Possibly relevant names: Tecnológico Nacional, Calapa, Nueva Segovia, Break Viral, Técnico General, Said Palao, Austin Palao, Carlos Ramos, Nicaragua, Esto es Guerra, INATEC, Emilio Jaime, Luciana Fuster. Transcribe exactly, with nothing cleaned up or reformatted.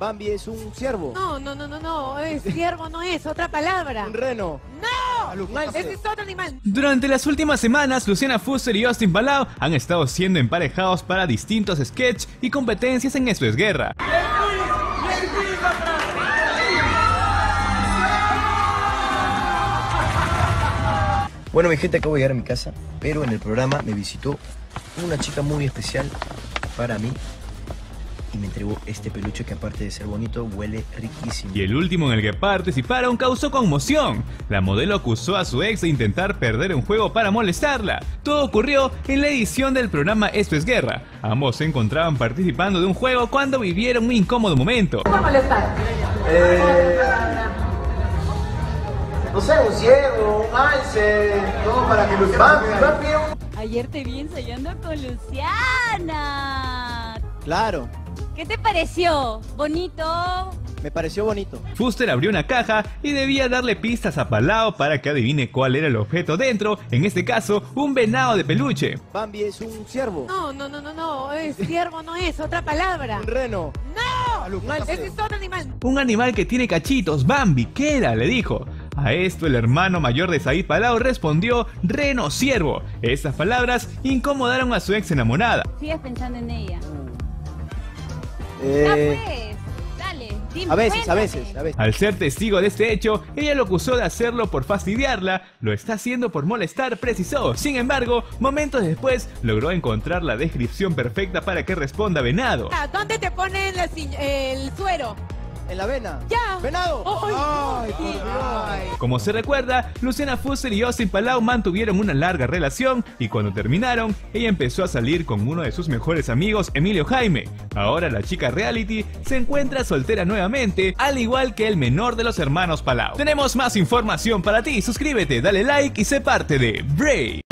Bambi es un ciervo. No, no, no, no, no. El ciervo no es, otra palabra. Un reno. ¡No! Ese es otro animal. Durante las últimas semanas, Luciana Fuster y Austin Palao han estado siendo emparejados para distintos sketches y competencias en Esto es Guerra. Bueno, mi gente, acabo de llegar a mi casa, pero en el programa me visitó una chica muy especial para mí y me entregó este peluche que, aparte de ser bonito, huele riquísimo. Y el último en el que participaron causó conmoción. La modelo acusó a su ex de intentar perder un juego para molestarla. Todo ocurrió en la edición del programa Esto es Guerra. Ambos se encontraban participando de un juego cuando vivieron un incómodo momento. ¿Cómo molestar? Eh... No sé, un ciego, un alce, todo para que Luciana... Ayer te vi ensayando con Luciana. Claro. ¿Qué te pareció? ¿Bonito? Me pareció bonito. Fuster abrió una caja y debía darle pistas a Palao para que adivine cuál era el objeto dentro, en este caso, un venado de peluche. Bambi es un ciervo. No, no, no, no, no. El ciervo no es, otra palabra. Un reno. ¡No! Un alce. Ese es otro animal. Un animal que tiene cachitos, Bambi, ¿qué era?, le dijo. A esto el hermano mayor de Said Palao respondió: reno, ciervo. Estas palabras incomodaron a su ex enamorada. Sigues pensando en ella. Eh... Pues, dale, dime, a veces, a veces, a veces. Al ser testigo de este hecho, ella lo acusó de hacerlo por fastidiarla. Lo está haciendo por molestar, precisó. Sin embargo, momentos después logró encontrar la descripción perfecta para que responda venado. ¿Dónde te ponen la, el suero? En la vena. ¡Ya! ¡Venado! Oh, oh, ay, oh, ay. Como se recuerda, Luciana Fuster y Austin Palao mantuvieron una larga relación y cuando terminaron, ella empezó a salir con uno de sus mejores amigos, Emilio Jaime. Ahora la chica reality se encuentra soltera nuevamente, al igual que el menor de los hermanos Palao. Tenemos más información para ti, suscríbete, dale like y sé parte de Break.